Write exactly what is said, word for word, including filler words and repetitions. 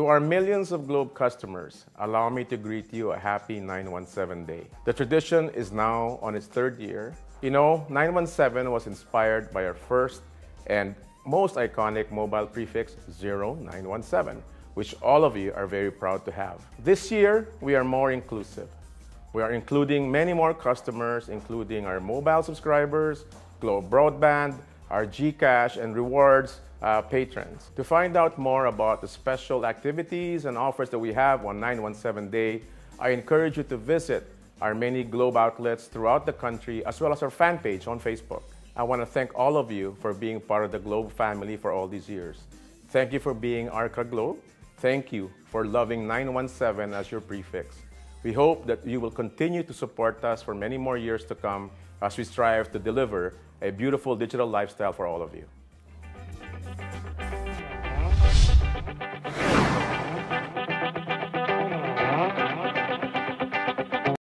To our millions of Globe customers, allow me to greet you a happy nine one seven Day. The tradition is now on its third year. You know, nine one seven was inspired by our first and most iconic mobile prefix, zero nine one seven, which all of you are very proud to have. This year, we are more inclusive. We are including many more customers, including our mobile subscribers, Globe Broadband, our GCash and Rewards uh, patrons. To find out more about the special activities and offers that we have on nine one seven Day, I encourage you to visit our many Globe outlets throughout the country, as well as our fan page on Facebook. I want to thank all of you for being part of the Globe family for all these years. Thank you for being Arca Globe. Thank you for loving nine one seven as your prefix. We hope that you will continue to support us for many more years to come as we strive to deliver a beautiful digital lifestyle for all of you.